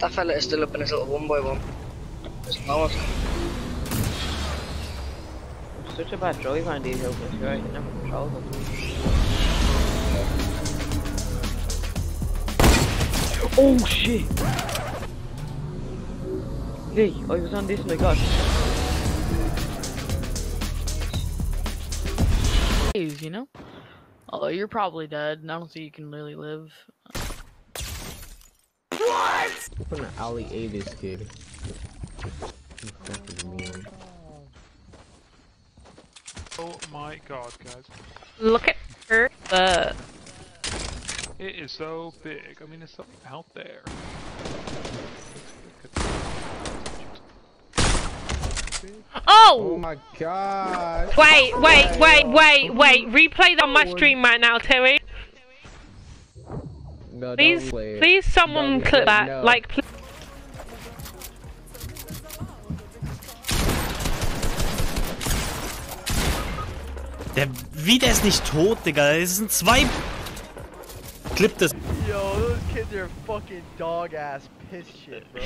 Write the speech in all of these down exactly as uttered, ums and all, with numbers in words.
That fella is still up in his little one by one. There's no one. It's such a bad drive on these openers, you're right, you never control them. Oh shit! Hey, I was on this and I got it. You know? Oh, you're probably dead, and I don't think you can really live. What? I'm gonna alley A this kid. Oh my god, guys. Look at her. Uh... It is so big. I mean, it's something out there. Oh! Oh my god! Wait, wait, wait, wait, wait! Replay that on my stream right now, Terry. No, please, don't play it. Please, someone clip that. No. Like, please. Der, wie der ist nicht tot, Digga. Es sind zwei. Clip this. Yo, those kids are fucking dog ass piss shit, bro.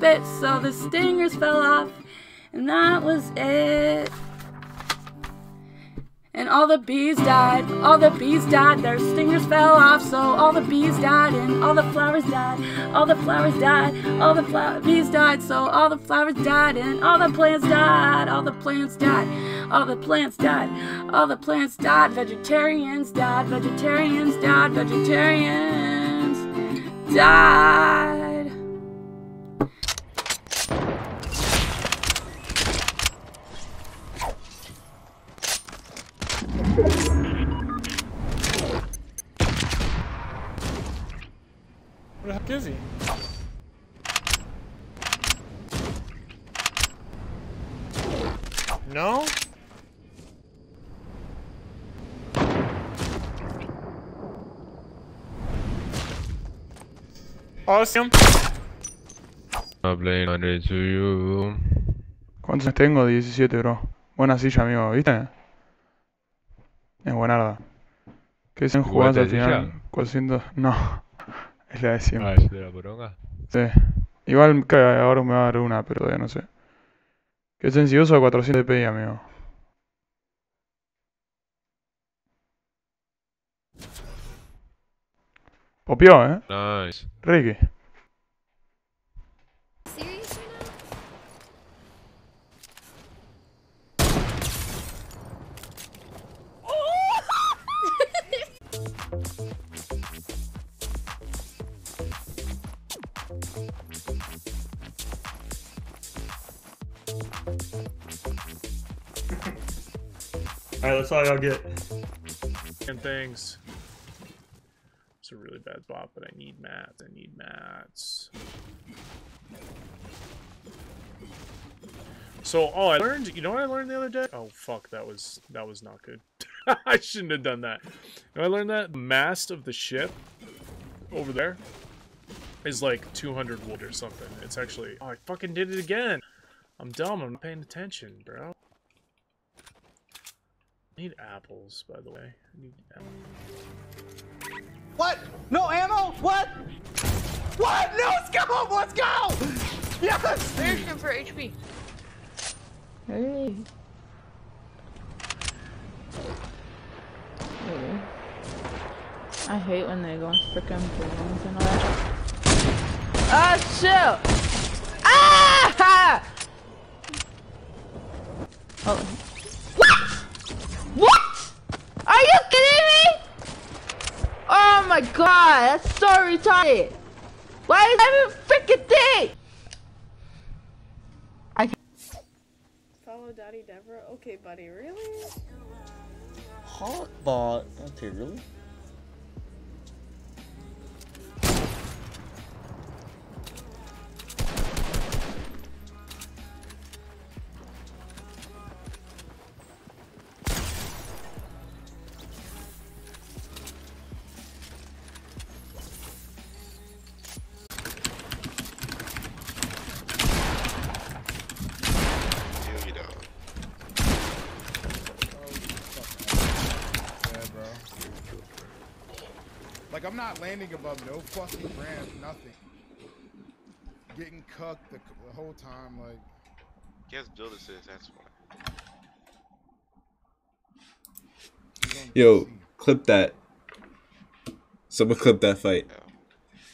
Bit, so the stingers fell off, and that was it. And all the bees died, all the bees died, their stingers fell off, so all the bees died, and all the flowers died, all the flowers died, all the flower bees died, so all the flowers died, and all the plants died, all the plants died, all the plants died, all the plants died, vegetarians died, vegetarians died, vegetarians died. Where the heck is he? No? Awesome. I'm playing on it to you. ¿Cuántos años tengo? diecisiete, bro. Buena silla, amigo, ¿viste? Es buena arda. ¿Qué dicen jugadas al final? cuatrocientos... No. Es la de siempre. Ah, ¿es de la poronga? Sí. Igual que ahora me va a dar una, pero todavía no sé. Que es sencilloso a cuatrocientos D P I, amigo. Popió, ¿eh? Nice. Ricky. Alright, that's all y'all get. And things. It's a really bad bot, but I need mats. I need mats. So, oh, I learned. You know what I learned the other day? Oh fuck, that was that was not good. I shouldn't have done that. You know, I learned that mast of the ship over there is like two hundred wood or something. It's actually. Oh, I fucking did it again. I'm dumb. I'm not paying attention, bro. I need apples, by the way. I need apples. What? No ammo? What? What? No, let's go! Let's go! Yes! There's him for H P. Hey. Hey. I hate when they go on frickin' balloons and all that. Ah, shit! Ah! Oh. Oh my god, that's so retarded! Why is that even freaking thing? I can't. Follow Daddy Deborah? Okay, buddy, really? Hotbot? Okay, really? Like, I'm not landing above no fucking ramp, nothing. Getting cucked the, the whole time, like. Guess build assist, that's why. Yo, clip that. Someone clip that fight.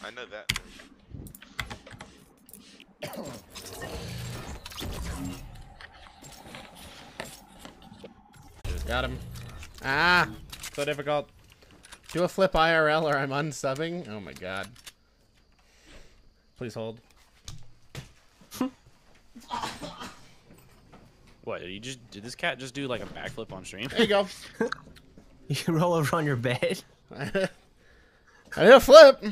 I know that. Got him. Ah, so difficult. Do a flip I R L or I'm unsubbing. Oh my god. Please hold. What? Did you just did this cat just do like a backflip on stream? There you go. You can roll over on your bed. I did a flip.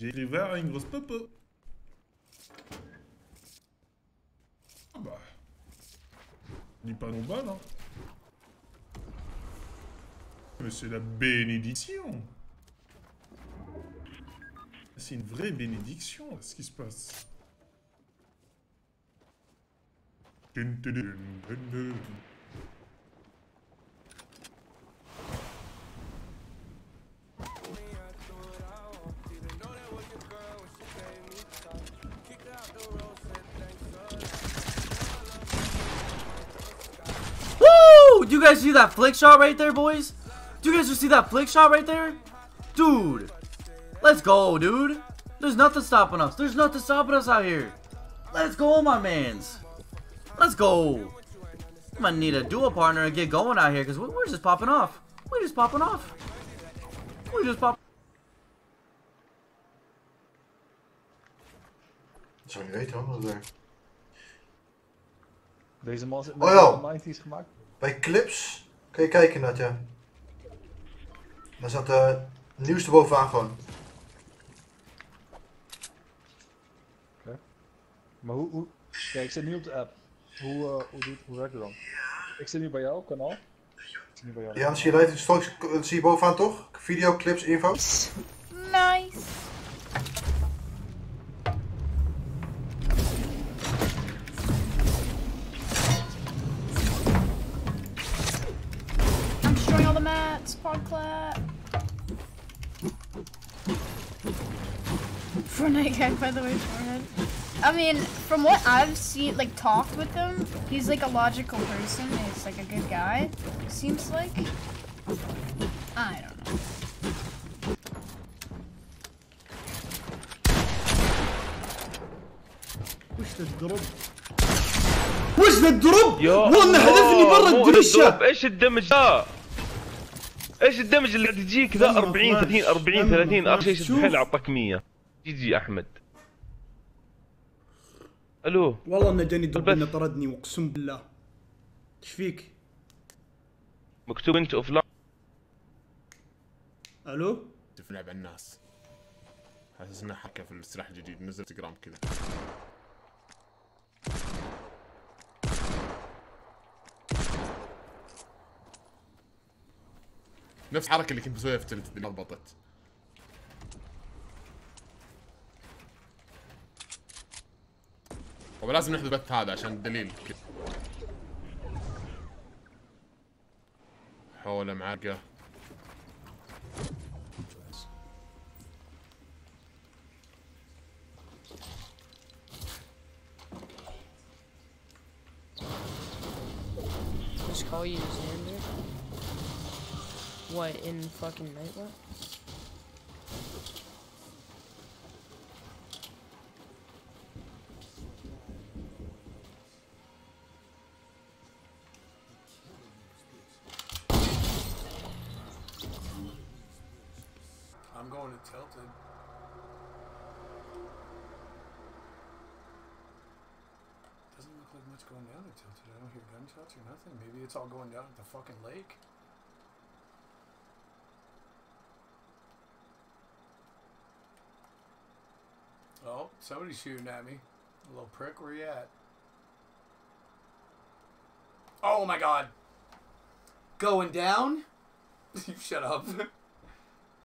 J'ai ouvert une grosse popo. Ah bah. Dis pas non bas, non. Mais c'est la bénédiction. C'est une vraie bénédiction, ce qui se passe. Woo! You guys see that flick shot right there, boys? Do you guys just see that flick shot right there? Dude. Let's go, dude. There's nothing stopping us. There's nothing stopping us out here. Let's go, my mans. Let's go. I'm gonna need a duo partner to get going out here because we're just popping off. We're just popping off. We're just popping. Sorry, weet allemaal daar. Deze man zit met nineties gemaakt. Bij clips kun je kijken dat ja. Daar zat de nieuwste bovenaan gewoon. Oké. Maar hoe, hoe... Ja, ik zit nu op de app. Hoe, uh, hoe, doet, hoe werkt het dan? Ik zit nu bij jou, kanaal. Ik zit nu bij jou. Ja, dan zie je het straks, dat zie je bovenaan toch? Video, clips, info. Nice. I'm destroying all the mats, pod clap. Fortnite guy, by the way, forehead. I mean, from what I've seen, like, talked with him, he's, like, a logical person, he's, like, a good guy, seems like. I don't know. What's the drop? What's the drop? وانا حذفني برا الدرشة! ايش الدمج ده؟ ايش الدمج اللي تجيك ذا أربعين ثلاثين أربعين ثلاثين اخر شيء الحين عطاك مية. جي جي أحمد. الو والله انا جاني دبل طردني واقسم بالله ايش فيك؟ مكتوب انت اوف لاين الو؟ كيف نلعب على الناس حاسسنا حكه في المسرح الجديد نزل انستغرام كذا نفس الحركه اللي كنت مسويها في التلفزيون اللي ضبطت طبعا لازم نحذف البث هذا عشان الدليل حوله معرقه Just call you Xander? What in fucking Nightwatch? I'm going to Tilted. Doesn't look like much going down at Tilted. I don't hear gunshots or nothing. Maybe it's all going down at the fucking lake. Oh, somebody's shooting at me. A little prick, where you at? Oh my god! Going down? You shut up.